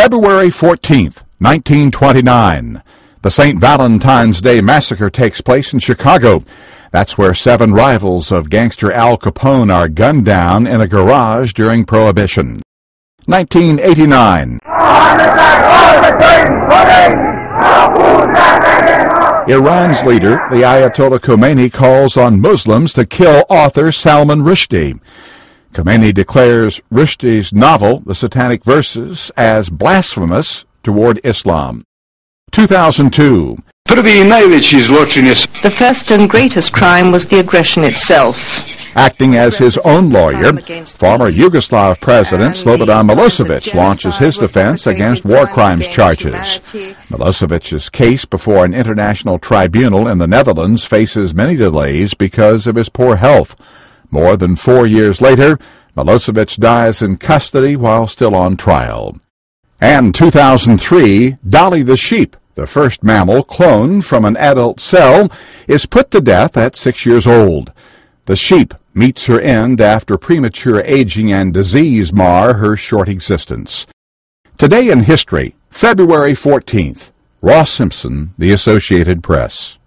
February 14th, 1929. The St. Valentine's Day Massacre takes place in Chicago. That's where 7 rivals of gangster Al Capone are gunned down in a garage during Prohibition. 1989. Iran's leader, the Ayatollah Khomeini, calls on Muslims to kill author Salman Rushdie. Khomeini declares Rushdie's novel, The Satanic Verses, as blasphemous toward Islam. 2002. The first and greatest crime was the aggression itself. Acting as his own lawyer, former Yugoslav President Slobodan Milosevic launches his defense against war crimes charges. Milosevic's case before an international tribunal in the Netherlands faces many delays because of his poor health. More than 4 years later, Milosevic dies in custody while still on trial. And 2003, Dolly the sheep, the first mammal cloned from an adult cell, is put to death at 6 years old. The sheep meets her end after premature aging and disease mar her short existence. Today in History, February 14th, Ross Simpson, The Associated Press.